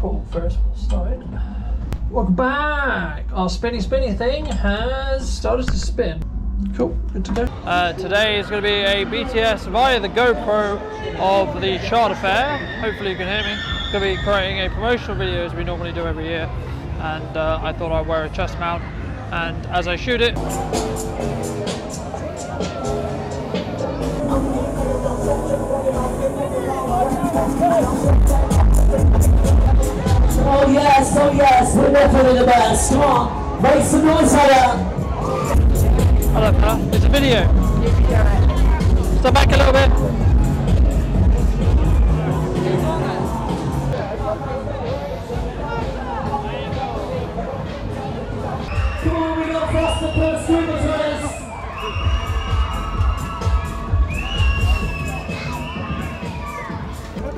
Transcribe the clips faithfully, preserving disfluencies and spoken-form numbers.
Cool, Ferris wheel started. Welcome back! Our spinny spinny thing has started to spin. Cool, good to go. Uh, today is going to be a B T S via the GoPro of the Charter Fair. Hopefully you can hear me. Going to be creating a promotional video as we normally do every year. And uh, I thought I'd wear a chest mount. And as I shoot it, oh yes, oh yes, we're definitely the best. Come on, make some noise for that. Hello, Pat. It's a video. Step back a little bit. Come on, we got faster, first swimmers on us.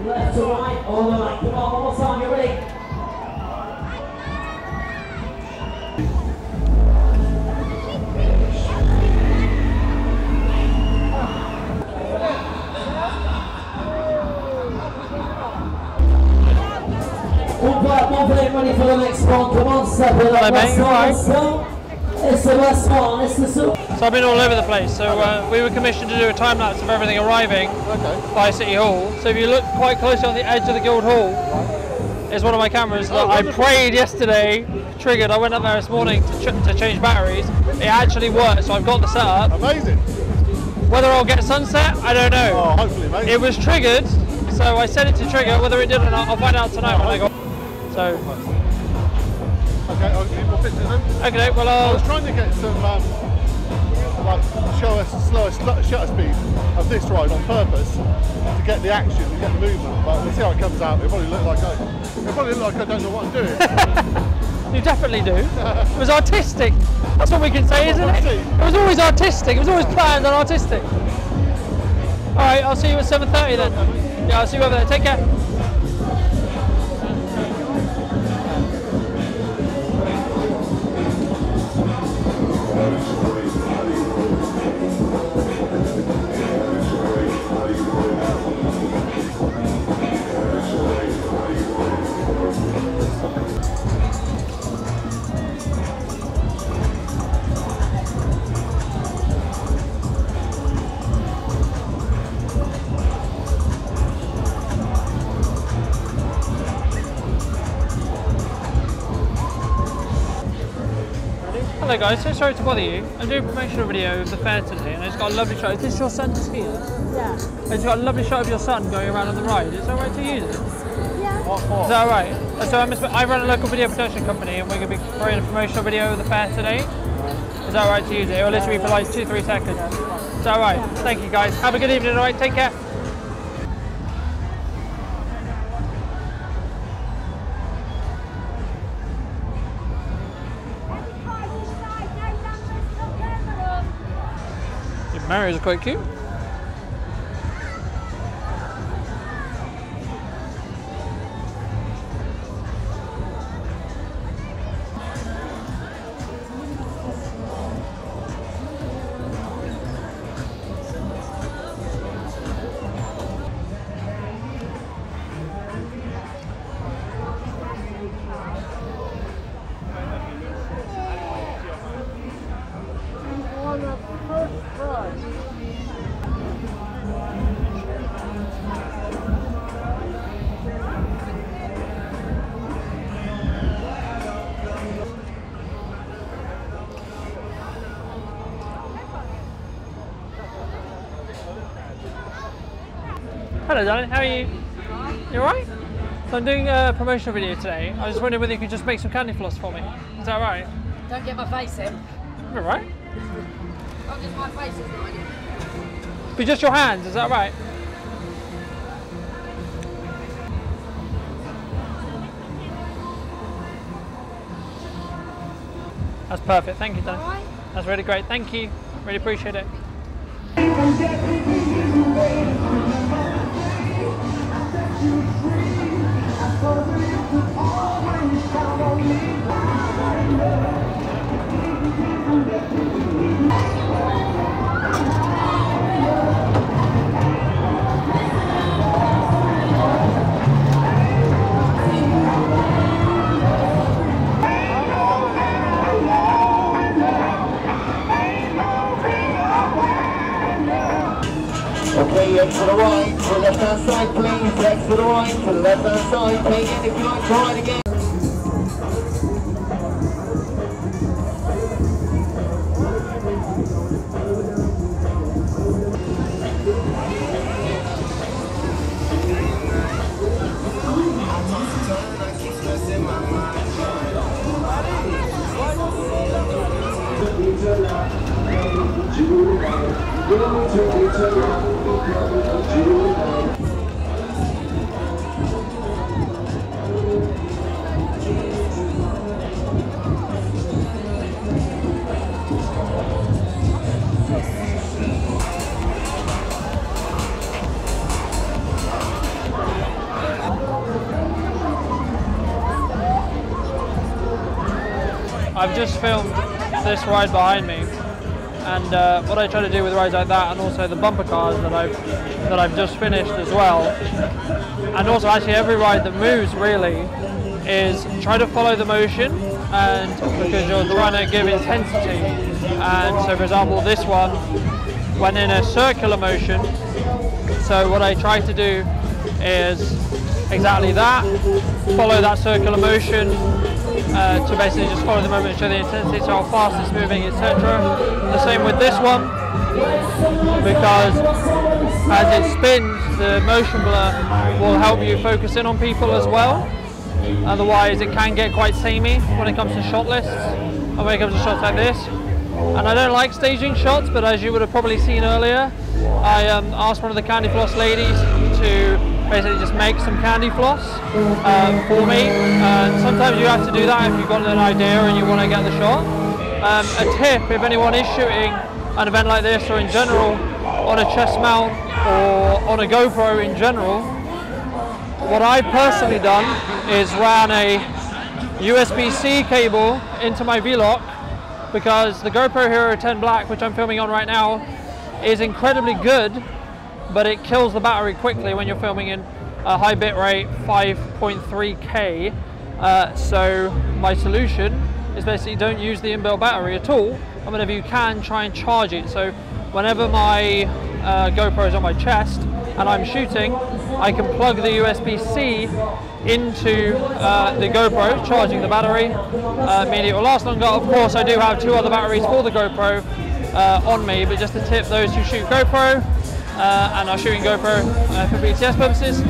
Left to right, all the right. Come on, one more time, you ready? Ready for the next one, come on, step it up. It's the last one, it's the super. So I've been all over the place, so uh, we were commissioned to do a time lapse of everything arriving okay. by City Hall. So if you look quite closely on the edge of the Guild Hall, it's one of my cameras that oh, I prayed yesterday, triggered. I went up there this morning to, ch to change batteries. It actually worked, so I've got the setup. Amazing. Whether I'll get sunset, I don't know. Oh, hopefully, mate. It was triggered, so I set it to trigger. Whether it did or not, I'll find out tonight when I go. So, okay, I'll give you more pictures then. Okay, well, I'll... I was trying to get some, um, like, show us slower shutter speed of this ride on purpose to get the action, to get the movement, but we'll see how it comes out. It probably looked like I, it probably looked like I don't know what I'm doing. You definitely do. It was artistic. That's what we can say, isn't it? It was always artistic. It was always planned and artistic. All right, I'll see you at seven thirty then. Yeah, I'll see you over there. Take care. Hello guys, so sorry to bother you. I'm doing a promotional video of the fair today and it's got a lovely shot. Is this your son's skier? Yeah. It's got a lovely shot of your son going around on the ride. Is it alright to use it? Yeah. What, what? Is that alright? So I'm a, I run a local video production company and we're going to be creating a promotional video of the fair today. Is that alright to use it? It will literally be for like two, three seconds. Is that alright? Yeah. Thank you guys. Have a good evening, alright? Take care. Mario's quite cute. Hello darling, how are you? You alright? So I'm doing a promotional video today. I was wondering whether you could just make some candy floss for me. Is that alright? Don't get my face in. You're alright. Not just my face is not in. But just your hands, is that right? That's perfect, thank you darling. Right. That's really great, thank you. Really appreciate it. flex to the right, to the left hand side please, flex to the right, to the left hand side please, and if you like to ride again. I've just filmed this ride behind me, and uh, what I try to do with rides like that, and also the bumper cars that I've that I've just finished as well, and also actually every ride that moves really, is try to follow the motion, and because you're trying to give intensity. And so, for example, this one went in a circular motion. So what I try to do is exactly that, follow that circular motion. Uh, to basically just follow the moment, show the intensity, so how fast it's moving, et cetera. The same with this one, because as it spins, the motion blur will help you focus in on people as well. Otherwise, it can get quite samey when it comes to shot lists, and when it comes to shots like this. And I don't like staging shots, but as you would have probably seen earlier, I um, asked one of the candy floss ladies to basically just make some candy floss um, for me. Uh, sometimes you have to do that if you've got an idea and you want to get the shot. Um, a tip, if anyone is shooting an event like this, or in general on a chest mount or on a GoPro in general, what I've personally done is ran a U S B C cable into my V-Lock, because the GoPro Hero ten Black, which I'm filming on right now, is incredibly good, but it kills the battery quickly when you're filming in a high bit rate, five point three K. Uh, so my solution is basically don't use the inbuilt battery at all, and whenever you can, try and charge it. So whenever my uh, GoPro is on my chest and I'm shooting, I can plug the U S B C into uh, the GoPro, charging the battery, uh, meaning it will last longer. Of course, I do have two other batteries for the GoPro uh, on me, but just a tip, those who shoot GoPro, Uh, and are shooting GoPro uh, for B T S purposes,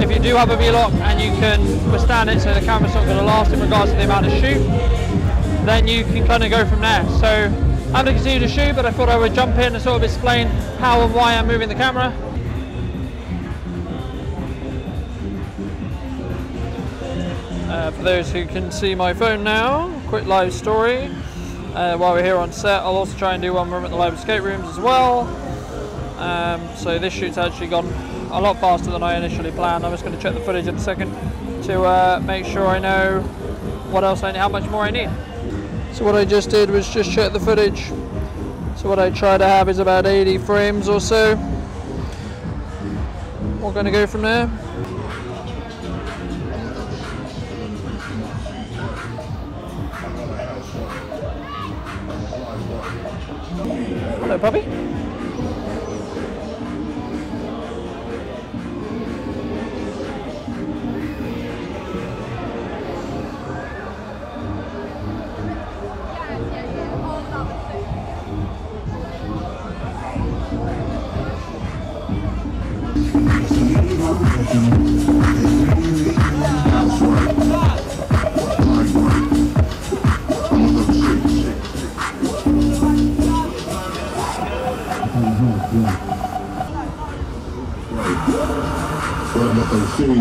if you do have a V-Lock and you can withstand it, so the camera's not going to last in regards to the amount of shoot, then you can kind of go from there. So I'm going to continue to shoot, but I thought I would jump in and sort of explain how and why I'm moving the camera. Uh, for those who can see my phone now, quick live story. Uh, while we're here on set, I'll also try and do one room at the live escape rooms as well. Um, so this shoot's actually gone a lot faster than I initially planned. I'm just going to check the footage in a second to uh, make sure I know what else I need, how much more I need. So what I just did was just check the footage. So what I try to have is about eighty frames or so. We're going to go from there. Hello, puppy.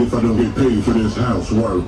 If I don't get paid for this housework.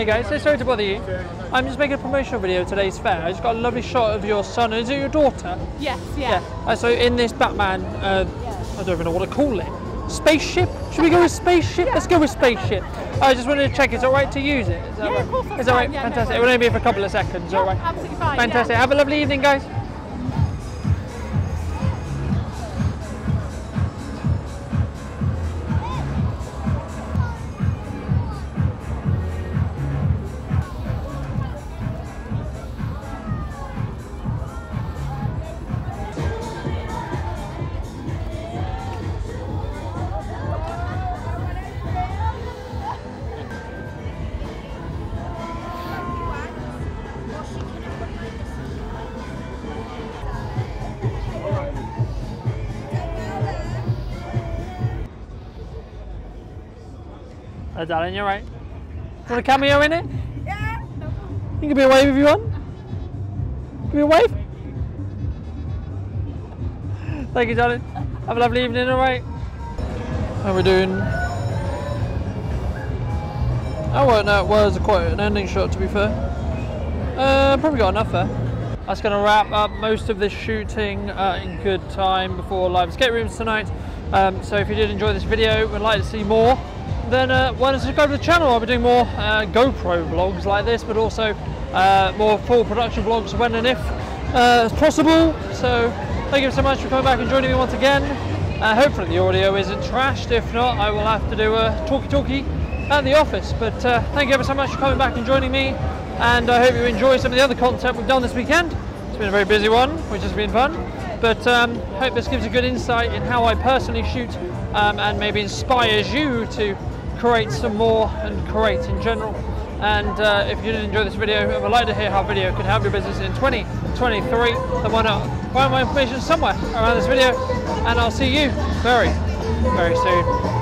Hey guys, so sorry to bother you. I'm just making a promotional video of today's fair. I just got a lovely shot of your son. Is it your daughter? Yes, yeah. yeah. Uh, so in this Batman, uh, yes. I don't even know what to call it. Spaceship? Should we go with spaceship? Yeah. Let's go with spaceship. I just wanted to check, is it alright to use it? Is that yeah, right? Of course. Is that right? Yeah, fantastic. No, it will only be for a couple of seconds, yeah, alright? Absolutely fine. Fantastic. Yeah. Have a lovely evening, guys. Oh, darling, you're right. Want a cameo in it? Yeah. You can give me a wave if you want. Give me a wave. Thank you, darling. Have a lovely evening, all right? How are we doing? I won't know, it was quite an ending shot, to be fair. Uh, probably got enough there. That's going to wrap up most of this shooting uh, in good time before live escape rooms tonight. Um, so if you did enjoy this video, we'd like to see more. Then uh, why don't you subscribe to the channel? I'll be doing more uh, GoPro vlogs like this, but also uh, more full production vlogs when and if uh, as possible. So thank you so much for coming back and joining me once again. Uh, hopefully the audio isn't trashed. If not, I will have to do a talkie-talkie at the office. But uh, thank you ever so much for coming back and joining me. And I hope you enjoy some of the other content we've done this weekend. It's been a very busy one, which has been fun. But um, hope this gives you good insight in how I personally shoot um, and maybe inspires you to create some more and create in general. And uh, if you did enjoy this video and would like to hear how video could help your business in twenty twenty-three, then why not find my information somewhere around this video, and I'll see you very, very soon.